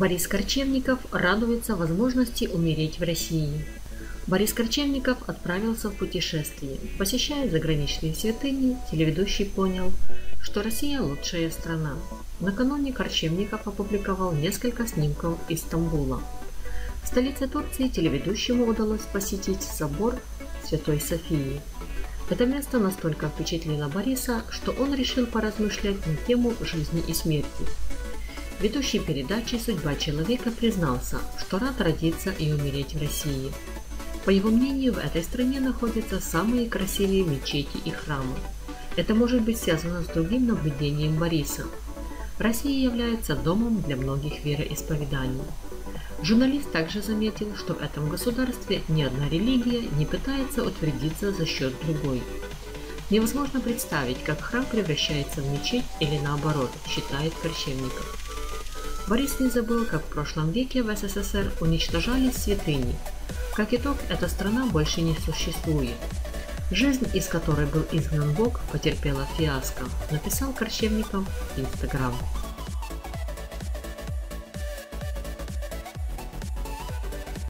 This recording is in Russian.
Борис Корчевников радуется возможности умереть в России. Борис Корчевников отправился в путешествие. Посещая заграничные святыни, телеведущий понял, что Россия – лучшая страна. Накануне Корчевников опубликовал несколько снимков из Стамбула. В столице Турции телеведущему удалось посетить собор Святой Софии. Это место настолько впечатлило Бориса, что он решил поразмышлять на тему жизни и смерти. Ведущий передачи «Судьба человека» признался, что рад родиться и умереть в России. По его мнению, в этой стране находятся самые красивые мечети и храмы. Это может быть связано с другим наблюдением Бориса. Россия является домом для многих вероисповеданий. Журналист также заметил, что в этом государстве ни одна религия не пытается утвердиться за счет другой. Невозможно представить, как храм превращается в мечеть или наоборот, считает Корчевников. Борис не забыл, как в прошлом веке в СССР уничтожались святыни. Как итог, эта страна больше не существует. «Жизнь, из которой был изгнан Бог, потерпела фиаско», написал Корчевников в Инстаграм.